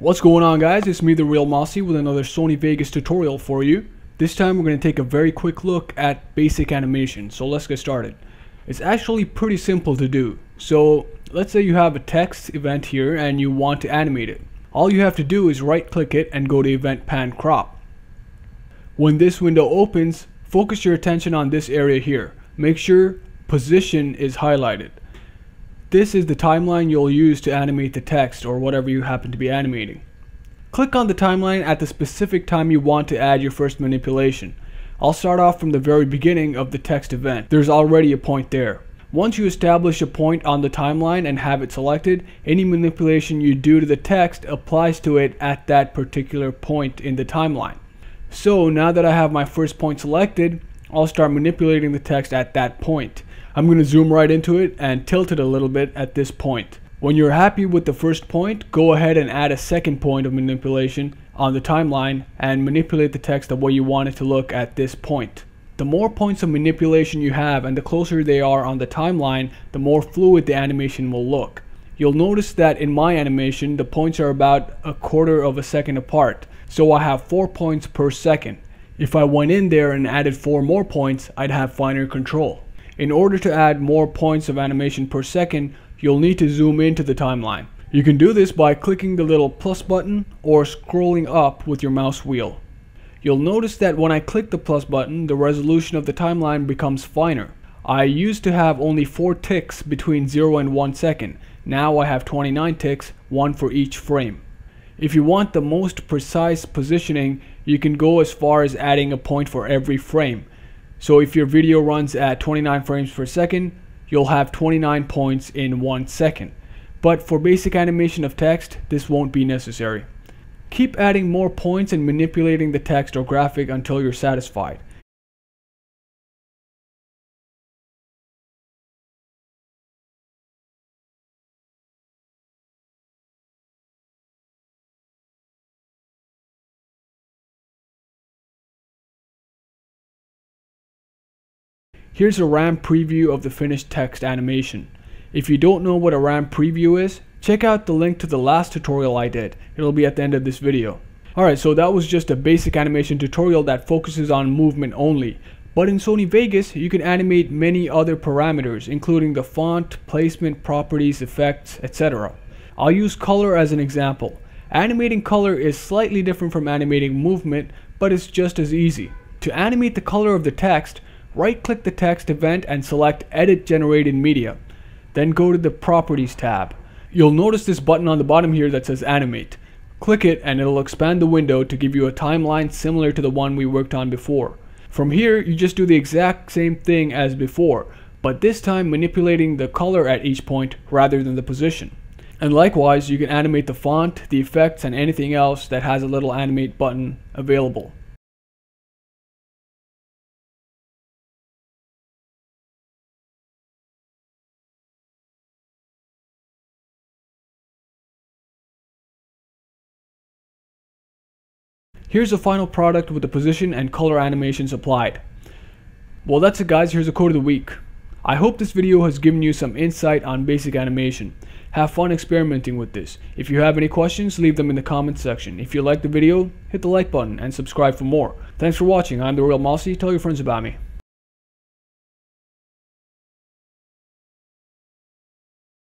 What's going on, guys? It's me, The Real Mossy, with another Sony Vegas tutorial for you. This time we're going to take a very quick look at basic animation, so let's get started. It's actually pretty simple to do. So let's say you have a text event here and you want to animate it. All you have to do is right click it and go to Event Pan Crop. When this window opens, focus your attention on this area here. Make sure position is highlighted. This is the timeline you'll use to animate the text or whatever you happen to be animating. Click on the timeline at the specific time you want to add your first manipulation. I'll start off from the very beginning of the text event. There's already a point there. Once you establish a point on the timeline and have it selected, any manipulation you do to the text applies to it at that particular point in the timeline. So now that I have my first point selected, I'll start manipulating the text at that point. I'm going to zoom right into it and tilt it a little bit at this point. When you're happy with the first point, go ahead and add a second point of manipulation on the timeline and manipulate the text the way you want it to look at this point. The more points of manipulation you have and the closer they are on the timeline, the more fluid the animation will look. You'll notice that in my animation, the points are about a quarter of a second apart, so I have 4 points per second. If I went in there and added 4 more points, I'd have finer control. In order to add more points of animation per second, you'll need to zoom into the timeline. You can do this by clicking the little plus button or scrolling up with your mouse wheel. You'll notice that when I click the plus button, the resolution of the timeline becomes finer. I used to have only 4 ticks between 0 and 1 second. Now I have 29 ticks, one for each frame. If you want the most precise positioning, you can go as far as adding a point for every frame. So if your video runs at 29 frames per second, you'll have 29 points in 1 second. But for basic animation of text, this won't be necessary. Keep adding more points and manipulating the text or graphic until you're satisfied. Here's a RAM preview of the finished text animation. If you don't know what a RAM preview is, check out the link to the last tutorial I did. It'll be at the end of this video. Alright, so that was just a basic animation tutorial that focuses on movement only. But in Sony Vegas, you can animate many other parameters, including the font, placement, properties, effects, etc. I'll use color as an example. Animating color is slightly different from animating movement, but it's just as easy. To animate the color of the text, right-click the text event and select Edit Generated Media. Then go to the Properties tab. You'll notice this button on the bottom here that says Animate. Click it and it'll expand the window to give you a timeline similar to the one we worked on before. From here, you just do the exact same thing as before, but this time manipulating the color at each point rather than the position. And likewise, you can animate the font, the effects, and anything else that has a little animate button available. Here's the final product with the position and color animations applied. Well, that's it, guys. Here's a quote of the week. I hope this video has given you some insight on basic animation. Have fun experimenting with this. If you have any questions, leave them in the comments section. If you liked the video, hit the like button and subscribe for more. Thanks for watching. I'm The Real Mossy. Tell your friends about me.